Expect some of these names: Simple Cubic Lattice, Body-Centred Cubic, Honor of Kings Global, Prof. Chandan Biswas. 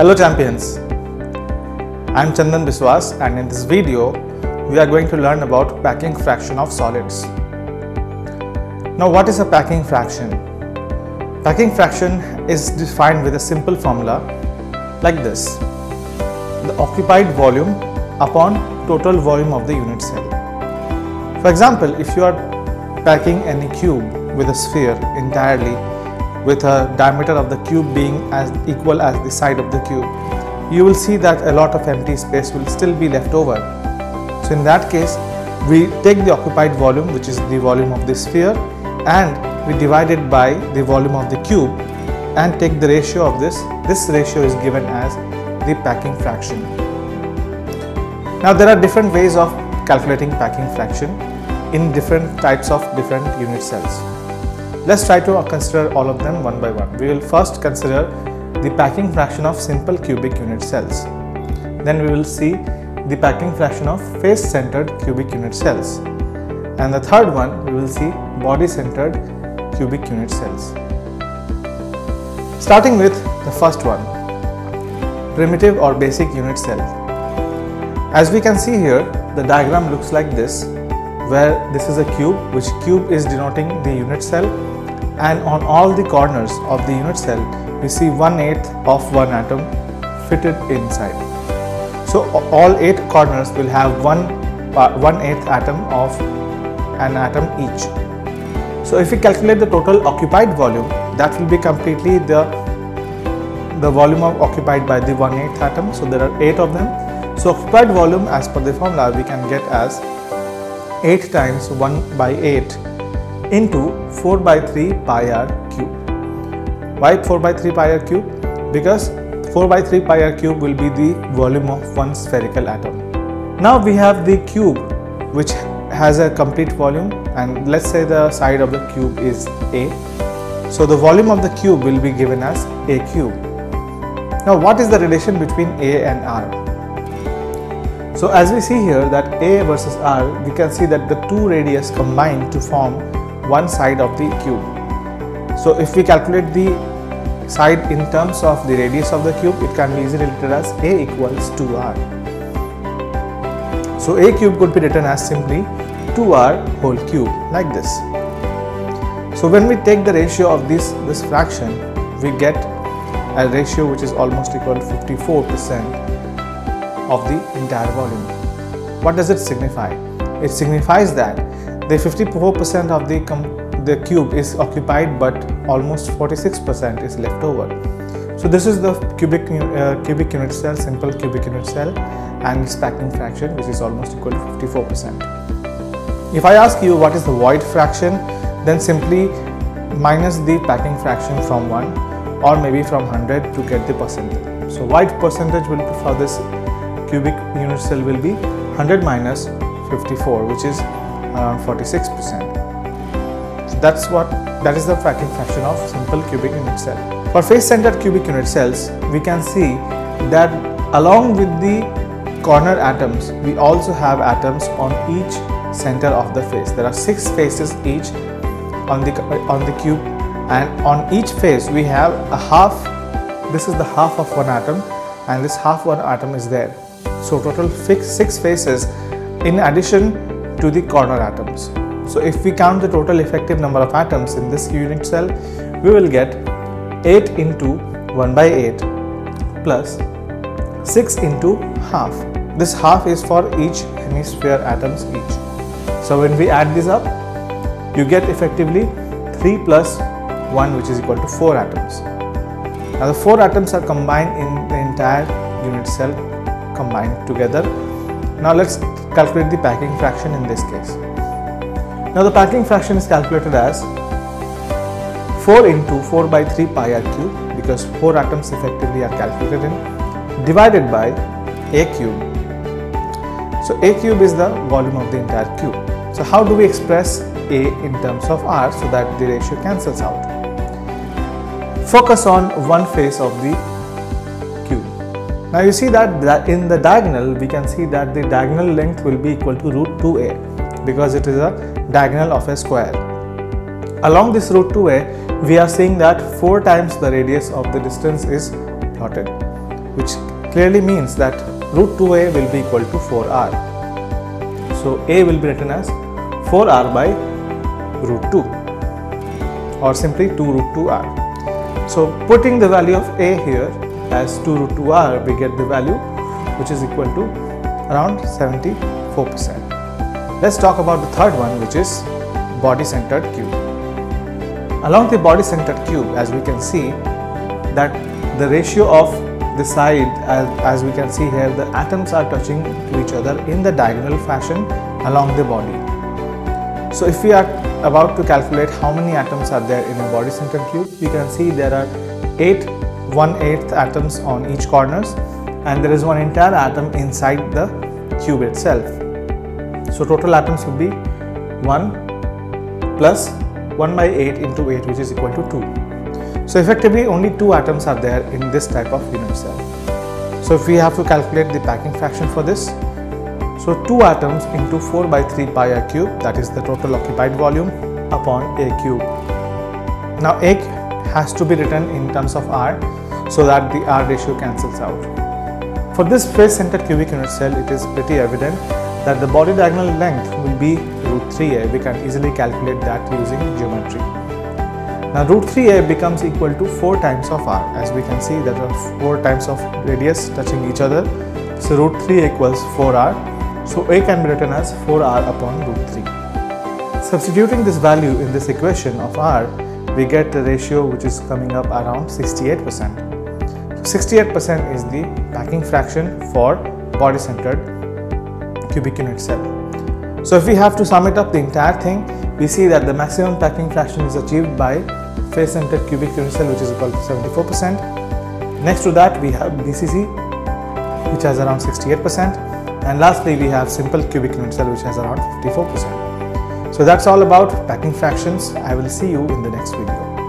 Hello champions, I am Chandan Biswas and in this video we are going to learn about packing fraction of solids. Now what is a packing fraction? Packing fraction is defined with a simple formula like this: the occupied volume upon total volume of the unit cell. For example, if you are packing any cube with a sphere entirely with a diameter of the cube being as equal as the side of the cube, you will see that a lot of empty space will still be left over. So in that case, we take the occupied volume, which is the volume of the sphere, and we divide it by the volume of the cube and take the ratio of this. This ratio is given as the packing fraction. Now there are different ways of calculating packing fraction in different types of different unit cells. Let's try to consider all of them one by one. We will first consider the packing fraction of simple cubic unit cells. Then we will see the packing fraction of face-centered cubic unit cells. And the third one, we will see body-centered cubic unit cells. Starting with the first one, primitive or basic unit cell. As we can see here, the diagram looks like this, where this is a cube, which cube is denoting the unit cell, and on all the corners of the unit cell we see 1/8 of one atom fitted inside. So all 8 corners will have 1/8 atom of an atom each. So if we calculate the total occupied volume, that will be completely the volume of occupied by the 1/8 atom. So there are 8 of them. So occupied volume, as per the formula, we can get as 8 times 1/8 into 4/3 pi r cube. Why 4/3 pi r cube? Because 4/3 pi r cube will be the volume of one spherical atom. Now we have the cube, which has a complete volume, and let's say the side of the cube is A. So the volume of the cube will be given as A cube. Now what is the relation between A and R? So as we see here that A versus R, we can see that the two radii combine to form one side of the cube. So if we calculate the side in terms of the radius of the cube, it can be easily written as A equals 2R. So A cube could be written as simply 2R whole cube, like this. So when we take the ratio of this fraction, we get a ratio which is almost equal to 54% of the entire volume. What does it signify? It signifies that the 54% of the cube is occupied, but almost 46% is left over. So this is the cubic unit cell, simple cubic unit cell, and its packing fraction, which is almost equal to 54%. If I ask you what is the void fraction, then simply minus the packing fraction from 1 or maybe from 100 to get the percentage. So void percentage will be for this cubic unit cell will be 100 minus 54, which is around 46%. So that is the packing fraction of simple cubic unit cell. For face-centered cubic unit cells, we can see that along with the corner atoms, we also have atoms on each center of the face. There are 6 faces each on the cube, and on each face we have a half. This is the half of one atom, and this half one atom is there. So total 6 faces in addition to the corner atoms. So if we count the total effective number of atoms in this unit cell, we will get 8 into 1/8 plus 6 into half. This half is for each hemisphere atoms each. So when we add this up, you get effectively 3 plus 1, which is equal to 4 atoms. Now the 4 atoms are combined in the entire unit cell combined together. Now let's calculate the packing fraction in this case. Now the packing fraction is calculated as 4 into 4/3 pi r cube, because 4 atoms effectively are calculated in, divided by A cube. So A cube is the volume of the entire cube. So how do we express A in terms of R so that the ratio cancels out? Focus on one face of the cube. Now you see that in the diagonal, we can see that the diagonal length will be equal to root 2a, because it is a diagonal of a square. Along this root 2a, we are seeing that 4 times the radius of the distance is plotted. which clearly means that root 2a will be equal to 4r. So a will be written as 4r by root 2, or simply 2 root 2r. So putting the value of a here as 2 root 2r, we get the value which is equal to around 74%. Let's talk about the third one, which is body-centered cube. Along the body-centered cube, as we can see that the ratio of the side, as we can see here, the atoms are touching to each other in the diagonal fashion along the body. So if we are about to calculate how many atoms are there in a body-centered cube, we can see there are 8 1/8 atoms on each corners, and there is one entire atom inside the cube itself. So total atoms would be 1 plus 1 by 8 into 8, which is equal to 2. So effectively only 2 atoms are there in this type of unit cell. So if we have to calculate the packing fraction for this, so 2 atoms into 4 by 3 pi r cube, that is the total occupied volume, upon a cube. Now a has to be written in terms of r, so that the r ratio cancels out. For this face-centered cubic unit cell, it is pretty evident that the body diagonal length will be root 3a. We can easily calculate that using geometry. Now root 3a becomes equal to 4 times of r. As we can see, that are 4 times of radius touching each other. So root 3 equals 4r. So a can be written as 4r upon root 3. Substituting this value in this equation of r, we get the ratio which is coming up around 68%. 68% is the packing fraction for body-centered cubic unit cell. So if we have to sum it up the entire thing, we see that the maximum packing fraction is achieved by face-centered cubic unit cell, which is equal to 74%. Next to that we have BCC, which has around 68%, and lastly we have simple cubic unit cell, which has around 54%. So that's all about packing fractions. I will see you in the next video.